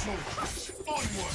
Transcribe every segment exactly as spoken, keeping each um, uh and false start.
Onward! Onward!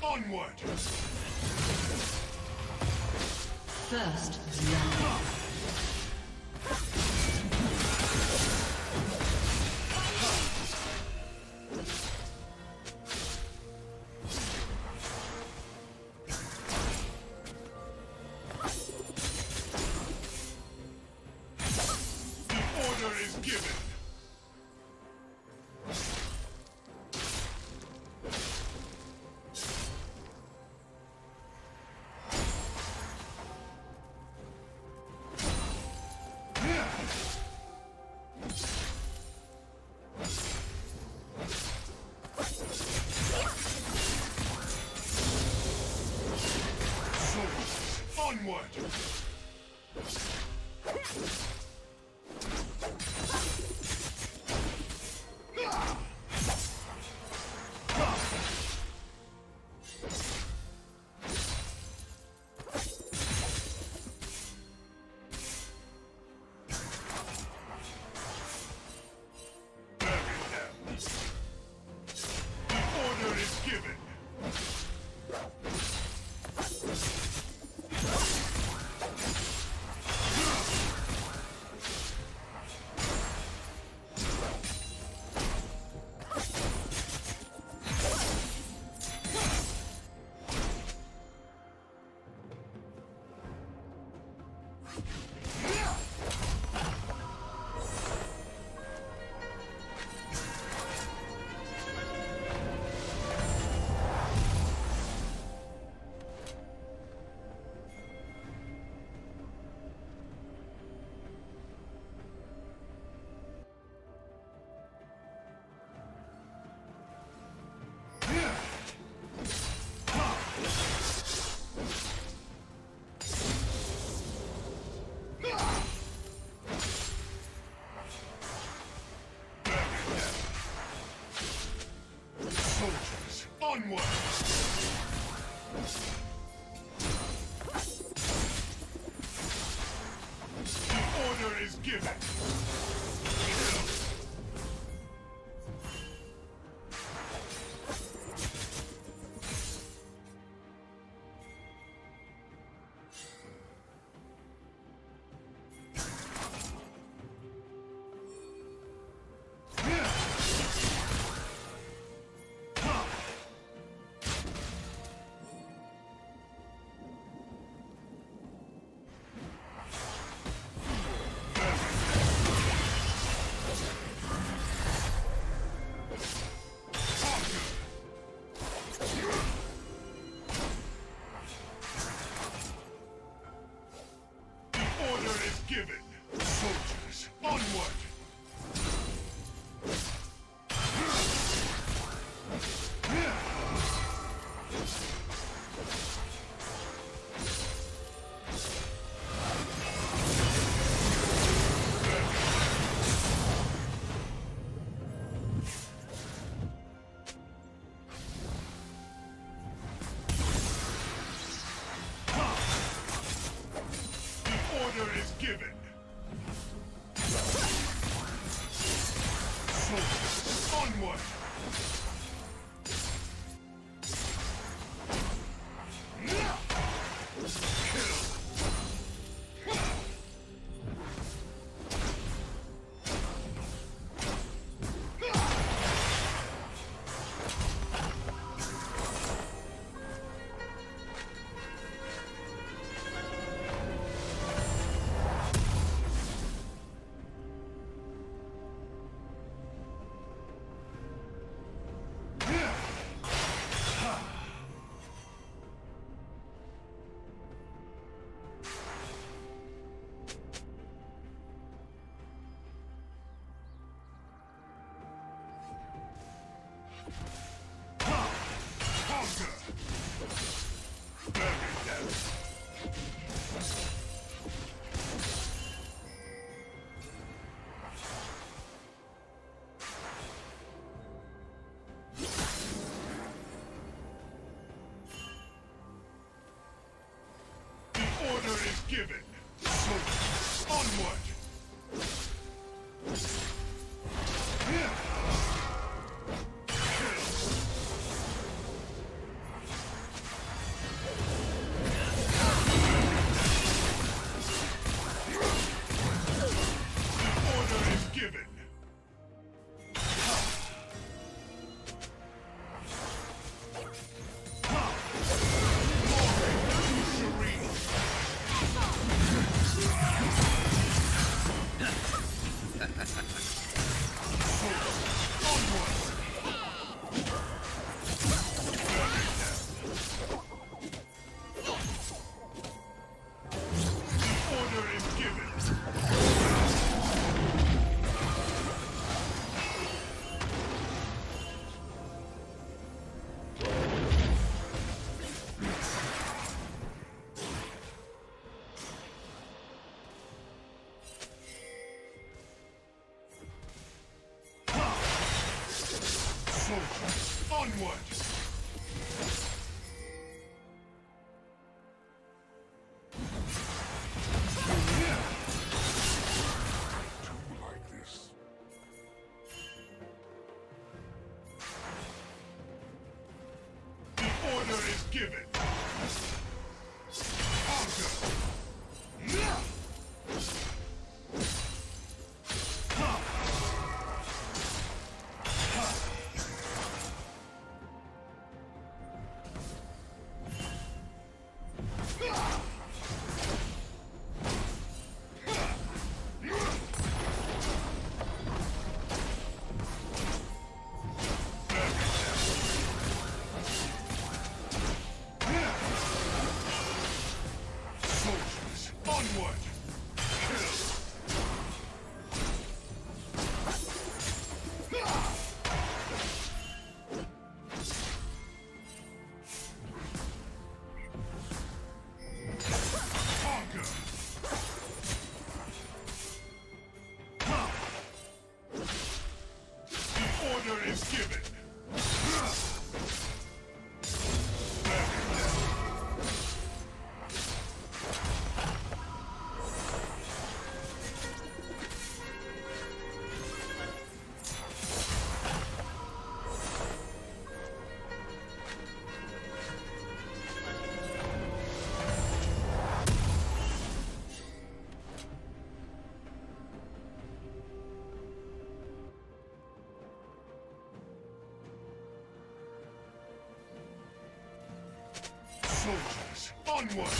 Onward! First, yeah. Given. So, onward. Onward! Soldiers, onward!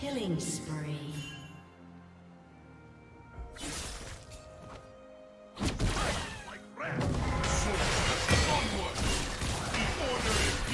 Killing spree. Like rats. Onward. The order is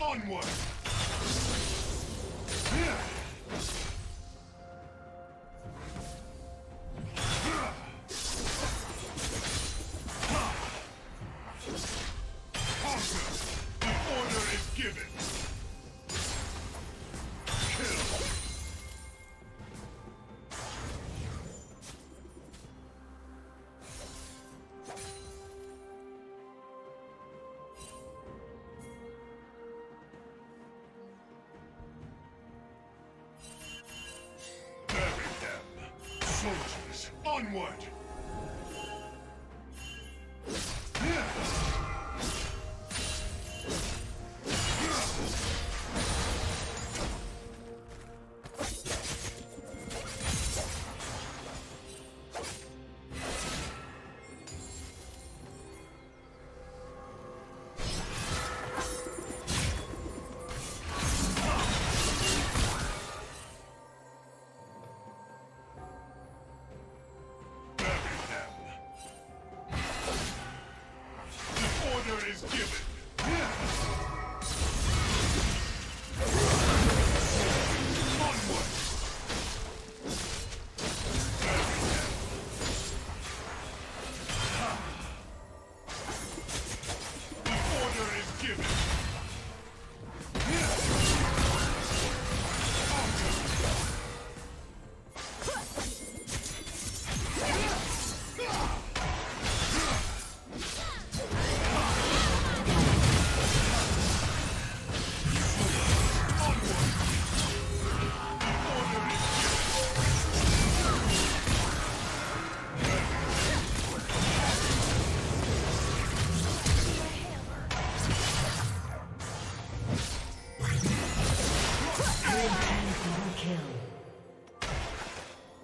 Onward! Onward!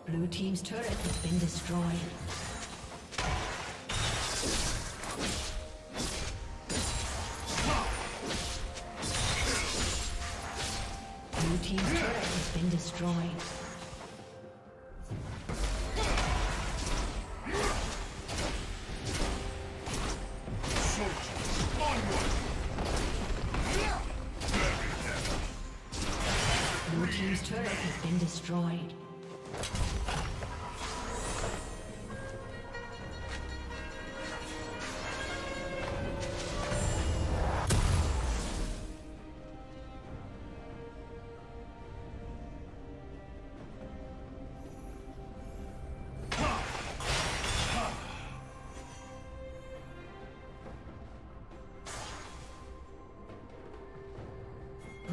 Blue team's turret has been destroyed. Blue team's turret has been destroyed. Blue team's turret has been destroyed.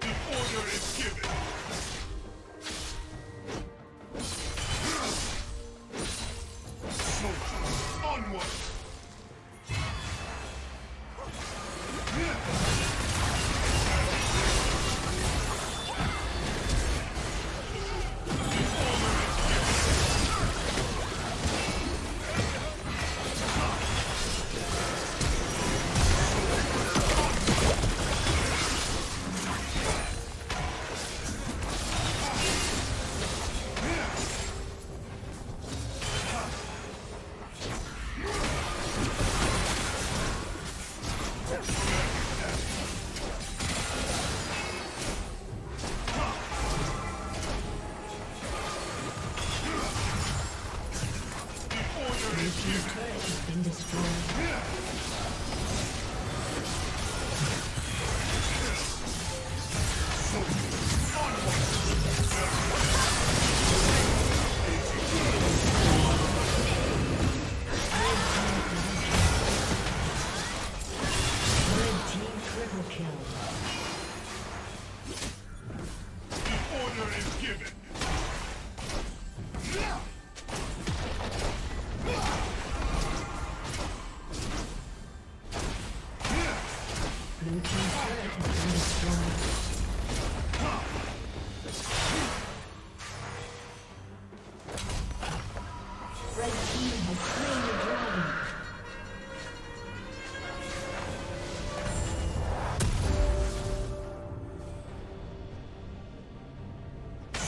The order is given. Soldiers, onward!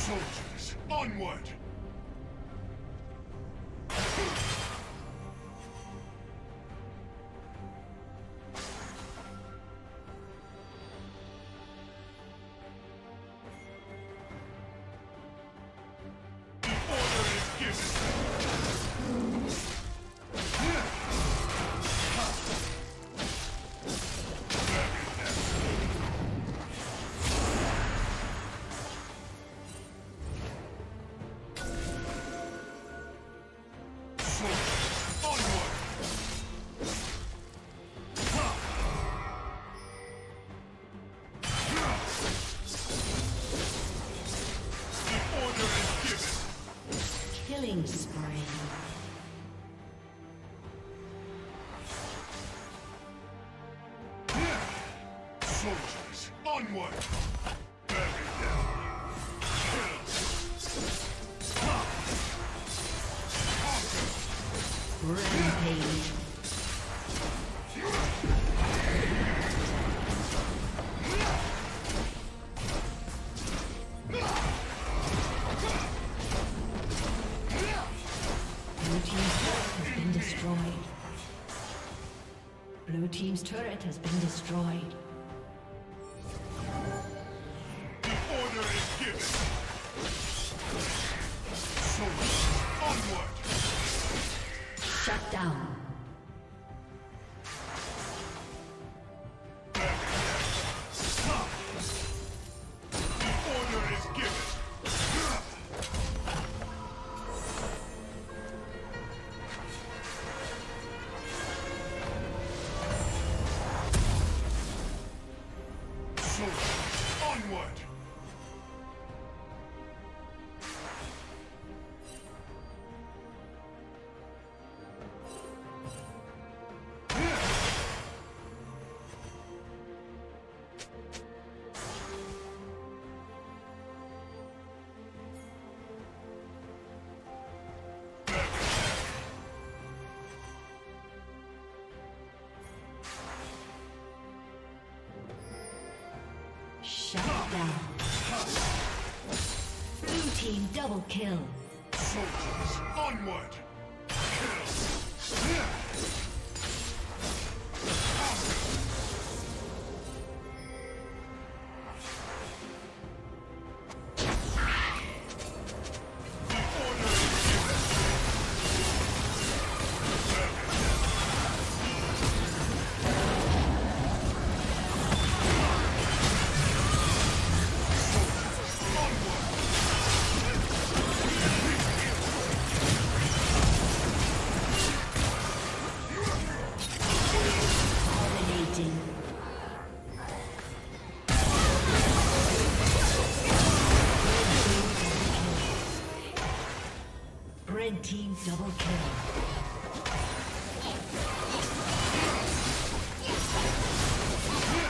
Soldiers, onward! Soldiers, onward! Bury them! Kill! Rampage! Blue team's turret has been destroyed. Blue team's turret has been destroyed. Shut down. Blue team double kill. Soldiers, onward. Team double kill. Soldiers,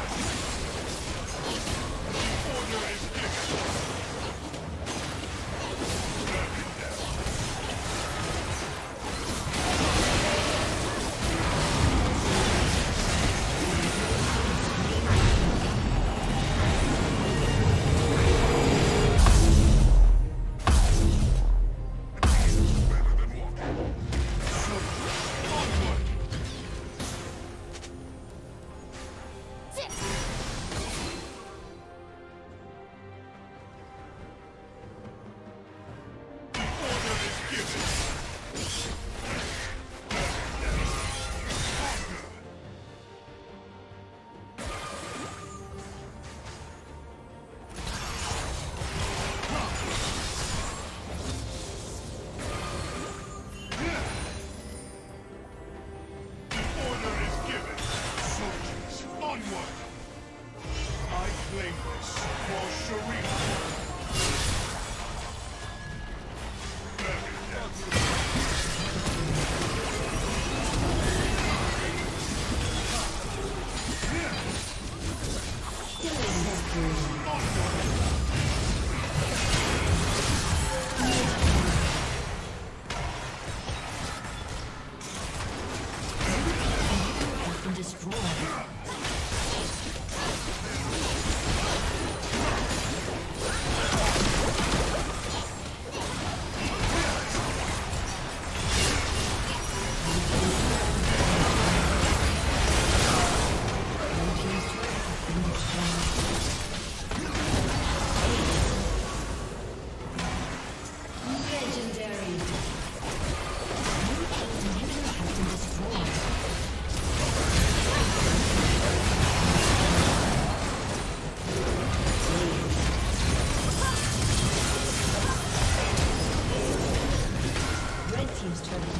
team's turret.